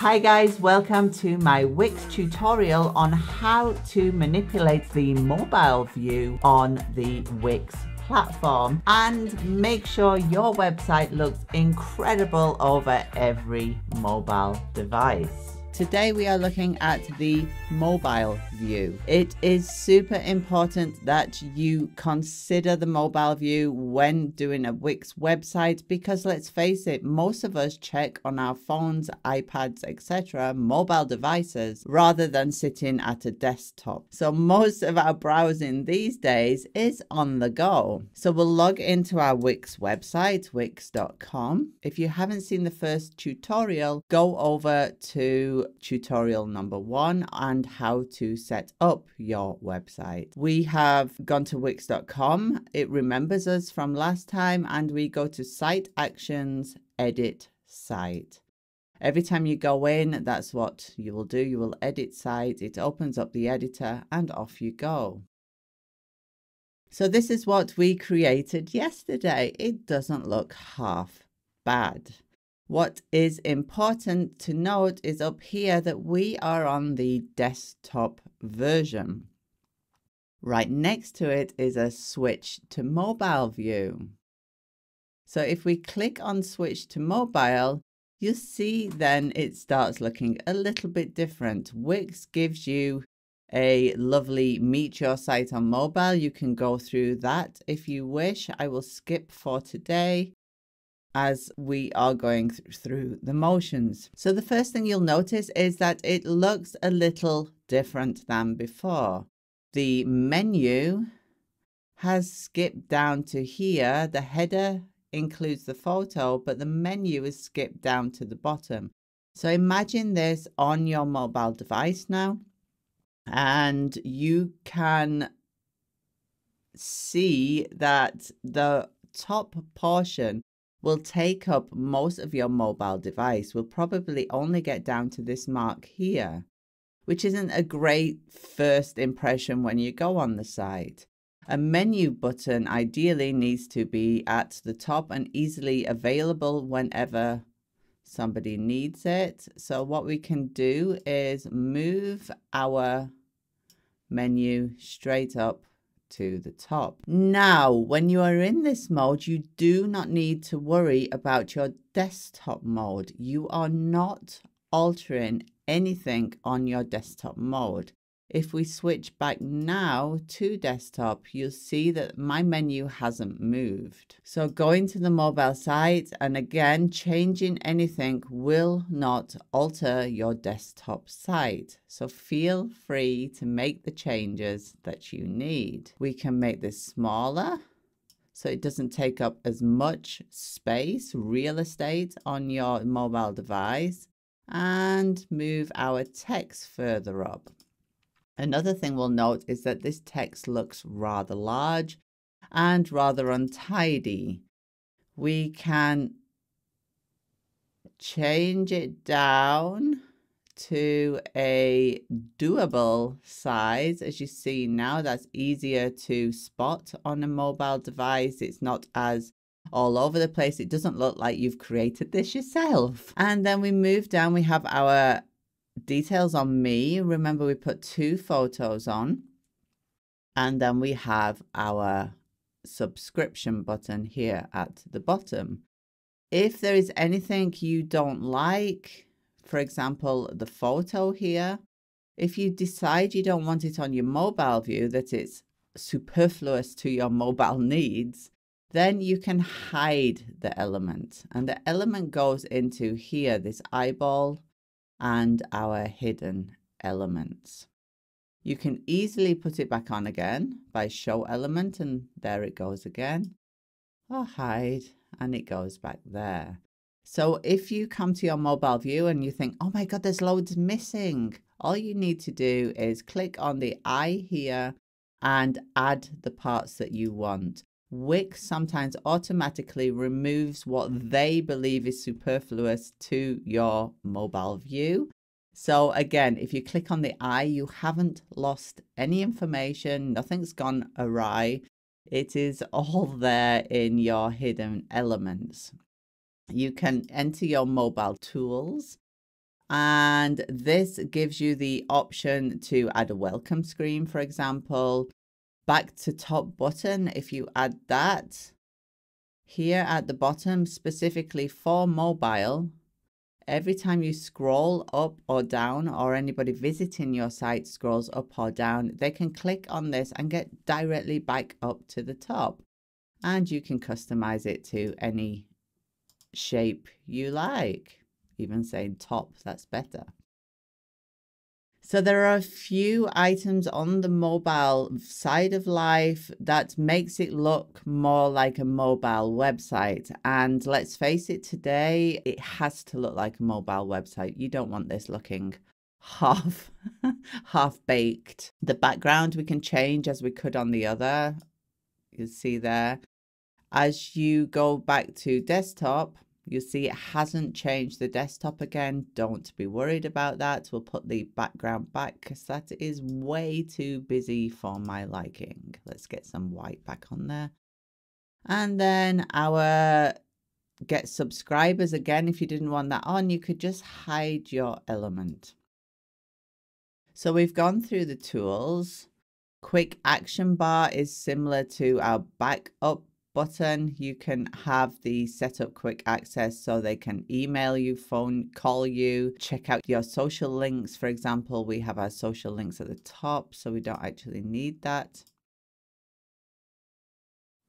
Hi guys, welcome to my Wix tutorial on how to manipulate the mobile view on the Wix platform and make sure your website looks incredible over every mobile device. Today we are looking at the mobile view. It is super important that you consider the mobile view when doing a Wix website because let's face it, most of us check on our phones, iPads, etc., mobile devices rather than sitting at a desktop. So most of our browsing these days is on the go. So we'll log into our Wix website, Wix.com. If you haven't seen the first tutorial, go over to tutorial number 1 and how to set up your website. We have gone to Wix.com. It remembers us from last time and we go to Site Actions, Edit Site. Every time you go in, that's what you will do. You will edit site. It opens up the editor and off you go. So this is what we created yesterday. It doesn't look half bad. What is important to note is up here that we are on the desktop version. Right next to it is a switch to mobile view. So if we click on switch to mobile, you see then it starts looking a little bit different. Wix gives you a lovely meet your site on mobile. You can go through that if you wish. I will skip for today as we are going through the motions. So the first thing you'll notice is that it looks a little different than before. The menu has skipped down to here. The header includes the photo, but the menu is skipped down to the bottom. So imagine this on your mobile device now, and you can see that the top portion will take up most of your mobile device. We'll probably only get down to this mark here, which isn't a great first impression when you go on the site. A menu button ideally needs to be at the top and easily available whenever somebody needs it. So what we can do is move our menu straight up to the top. Now, when you are in this mode, you do not need to worry about your desktop mode. You are not altering anything on your desktop mode. If we switch back now to desktop, you'll see that my menu hasn't moved. So going to the mobile site and again, changing anything will not alter your desktop site. So feel free to make the changes that you need. We can make this smaller so it doesn't take up as much space, real estate on your mobile device, and move our text further up. Another thing we'll note is that this text looks rather large and rather untidy. We can change it down to a doable size. As you see now, that's easier to spot on a mobile device. It's not as all over the place. It doesn't look like you've created this yourself. And then we move down, we have our details on me. Remember, we put 2 photos on, and then we have our subscription button here at the bottom. If there is anything you don't like, for example, the photo here, if you decide you don't want it on your mobile view, that it's superfluous to your mobile needs, then you can hide the element. And the element goes into here, this eyeball and our hidden elements. You can easily put it back on again by show element, and there it goes again, or hide, and it goes back there. So if you come to your mobile view and you think, oh my God, there's loads missing, all you need to do is click on the eye here and add the parts that you want. Wix sometimes automatically removes what they believe is superfluous to your mobile view. So again, if you click on the eye, you haven't lost any information. Nothing's gone awry. It is all there in your hidden elements. You can enter your mobile tools And this gives you the option to add a welcome screen, for example, back to top button. If you add that here at the bottom, specifically for mobile, every time you scroll up or down, or anybody visiting your site scrolls up or down, they can click on this and get directly back up to the top. And you can customize it to any shape you like. Even saying top, that's better. So there are a few items on the mobile side of life that makes it look more like a mobile website. And let's face it, today it has to look like a mobile website. You don't want this looking half baked. The background we can change as we could on the other. You see there. As you go back to desktop, you see it hasn't changed the desktop again. Don't be worried about that. We'll put the background back because that is way too busy for my liking. Let's get some white back on there. And then our get subscribers again. If you didn't want that on, you could just hide your element. So we've gone through the tools. Quick action bar is similar to our back up button. You can have the set up quick access so they can email you, phone call you, check out your social links. For example, we have our social links at the top, so we don't actually need that.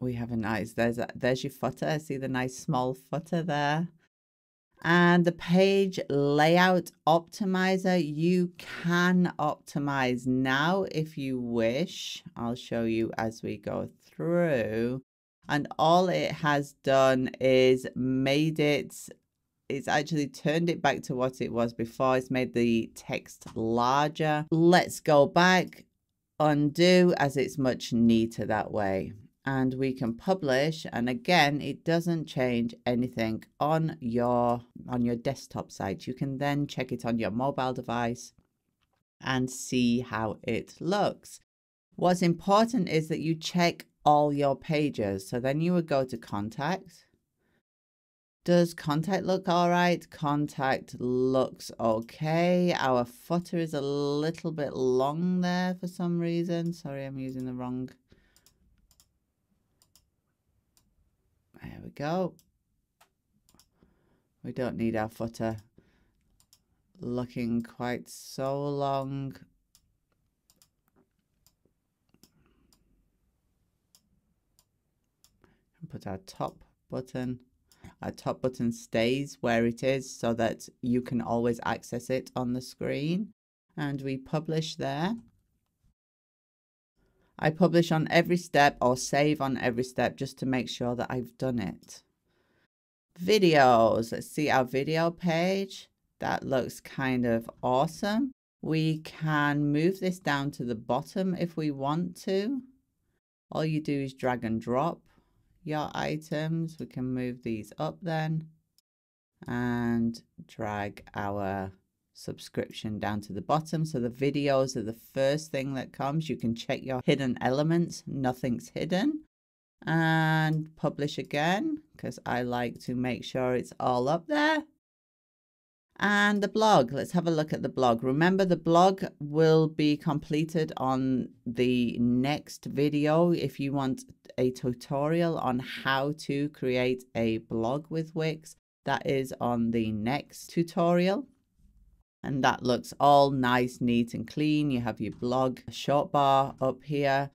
We have a nice, there's your footer. See the nice small footer there. And the page layout optimizer, you can optimize now if you wish. I'll show you as we go through. And all it has done is made it, it's actually turned it back to what it was before. It's made the text larger. Let's go back, undo, as it's much neater that way. And we can publish. And again, it doesn't change anything on your desktop site. You can then check it on your mobile device and see how it looks. What's important is that you check all your pages. So then you would go to contact. Does contact look all right? Contact looks okay. Our footer is a little bit long there for some reason. Sorry, I'm using the wrong. There we go. We don't need our footer looking quite so long. Put our top button stays where it is so that you can always access it on the screen. And we publish there. I publish on every step or save on every step just to make sure that I've done it. Videos, let's see our video page. That looks kind of awesome. We can move this down to the bottom if we want to. All you do is drag and drop your items. We can move these up then and drag our subscription down to the bottom. So the videos are the first thing that comes. You can check your hidden elements. Nothing's hidden. And publish again because I like to make sure it's all up there. And the blog, let's have a look at the blog. Remember, the blog will be completed on the next video. If you want a tutorial on how to create a blog with Wix, that is on the next tutorial. And that looks all nice, neat and clean. You have your blog short bar up here,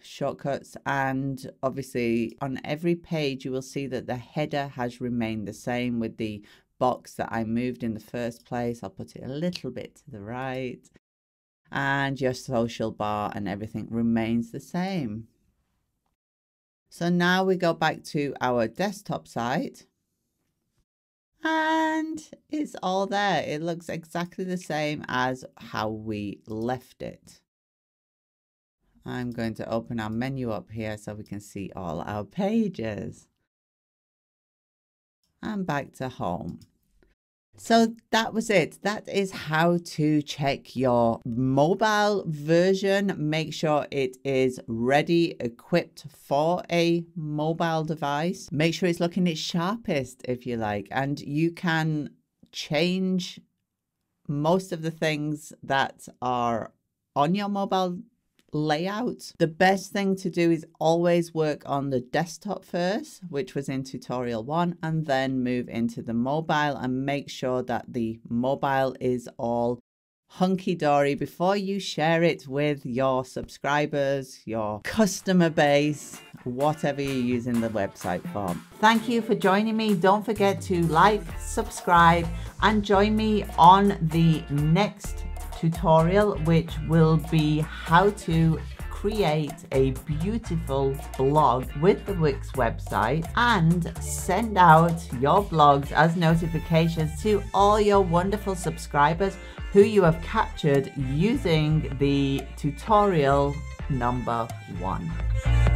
shortcuts, and obviously on every page you will see that the header has remained the same with the box that I moved in the first place. I'll put it a little bit to the right, and your social bar and everything remains the same. So now we go back to our desktop site and it's all there. It looks exactly the same as how we left it. I'm going to open our menu up here so we can see all our pages. And back to home. So that was it. That is how to check your mobile version. Make sure it is ready, equipped for a mobile device. Make sure it's looking its sharpest, if you like, and you can change most of the things that are on your mobile layout. The best thing to do is always work on the desktop first, which was in tutorial one, and then move into the mobile and make sure that the mobile is all hunky-dory before you share it with your subscribers, your customer base, whatever you're using the website for. Thank you for joining me. Don't forget to like, subscribe, and join me on the next tutorial, which will be how to create a beautiful blog with the Wix website and send out your blogs as notifications to all your wonderful subscribers who you have captured using the tutorial number 1.